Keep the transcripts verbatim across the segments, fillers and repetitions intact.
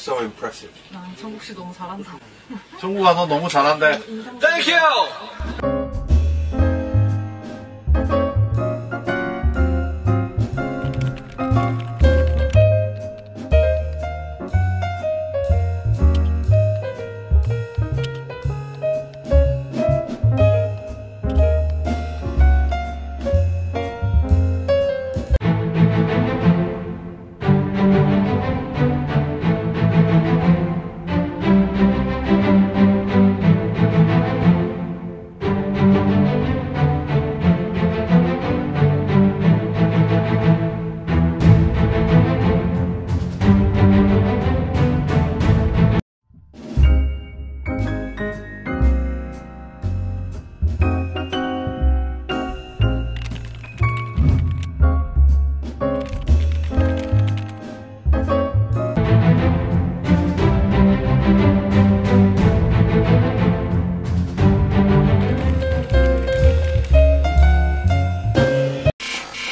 So impressive. 아, 정국 씨 너무 잘한다. 정국아, 너 너무 잘한다. Thank you.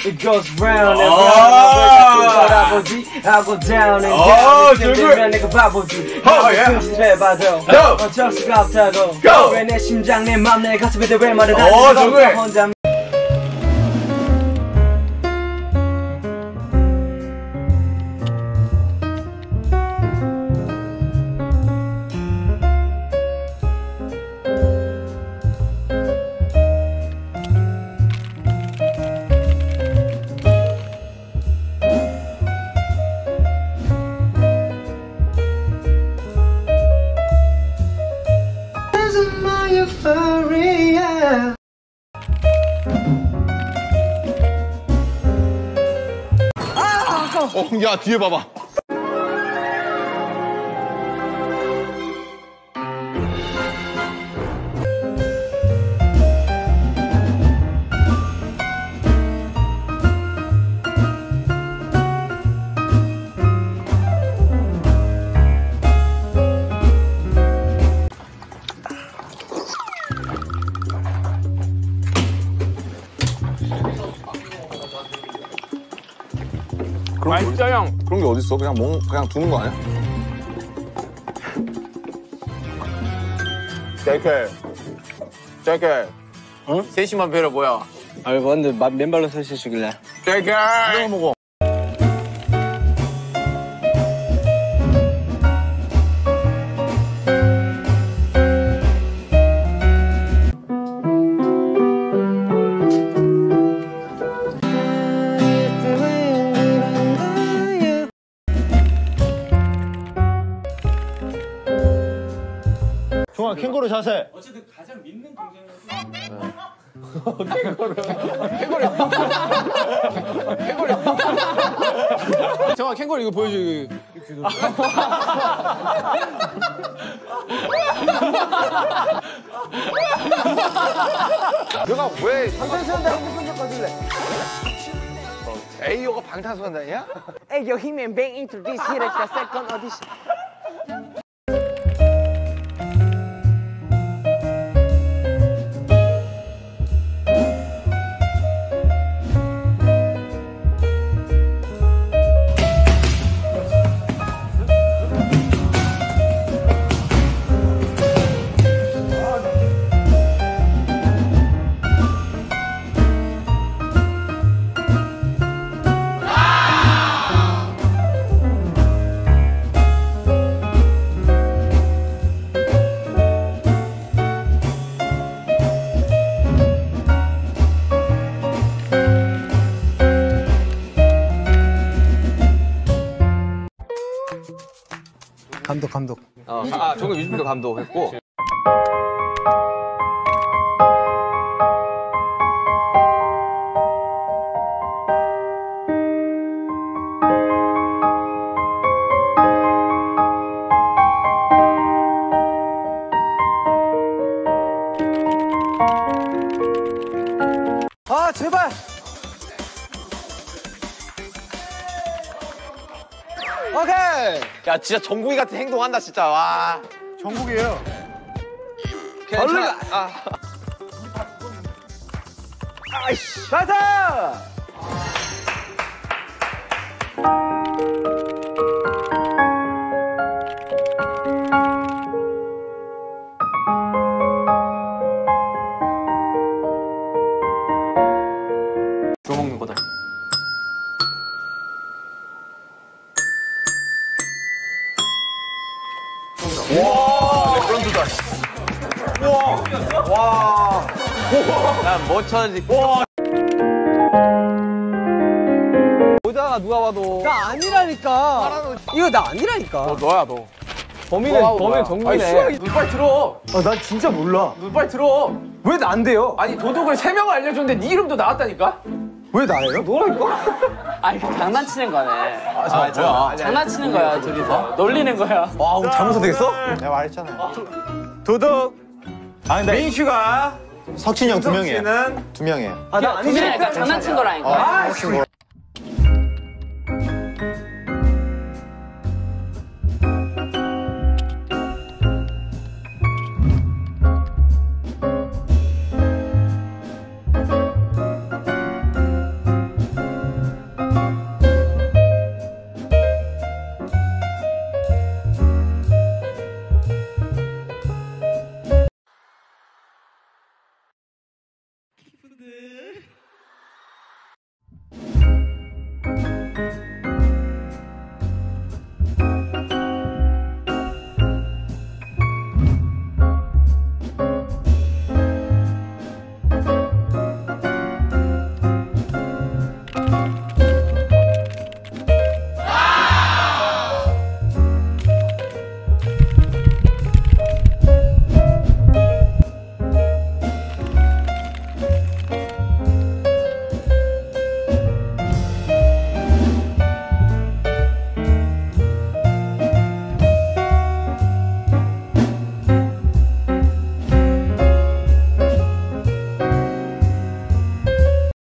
It goes round and round. I go down and down. 내가 내가 바보지. 너 정수가 없다고. 왜 내 심장 내 맘 내 가슴에 대해 왜 말을 하지? 어, 야, 뒤에 봐봐. 맛있어 형. 그런 게 어딨어? 그냥 먹 그냥 두는 거 아니야? 제이케이, 제이케이, 응? 셋이만 배려 뭐야? 아니 근데 맨발로 셋이 주길래. 제이케이. 이거 먹어. 종아, 캥거루 자세. 어쨌든 가장 믿는 동생은 캥거루. 캥거루. 캥거루. 종아, 캥거루 이거 보여줘. 이거. 내가 왜 방탄소년단 한국 편집 거둘래? 에이, 이거 방탄소년단이야? 에이, 요 힘맨 뱅 introduce here at the second audition. 감독 감독. 어, 아, 정국 뮤직비디오 감독했고. 제발! 오케이! 야, 진짜 정국이 같은 행동한다, 진짜. 와. 정국이에요. 얼른 가! 아. 아이씨. 가자! 난 못 찾지. 보잖아 누가 봐도. 나 아니라니까. 이거 나 아니라니까. 너 너야 너. 범인은 범인 정국이네. 눈 빨리 들어. 아, 난 진짜 몰라. 눈 빨리 들어. 왜 나 안 돼요? 아니 도둑을 세 명을 알려줬는데 네 이름도 나왔다니까. 왜 나예요? 너라니까. 아니 장난치는 거네. 아, 자, 아, 뭐야? 뭐야? 장난치는 거야 둘이서. 놀리는 거야. 와 우리 잘못해서 되겠어? 내가 말했잖아. 아, 도둑. 아 근데 민슈가. 석진이 형 두 명이에요. 두 명이에요. 아, 나 아니니까 장난친 거라니까.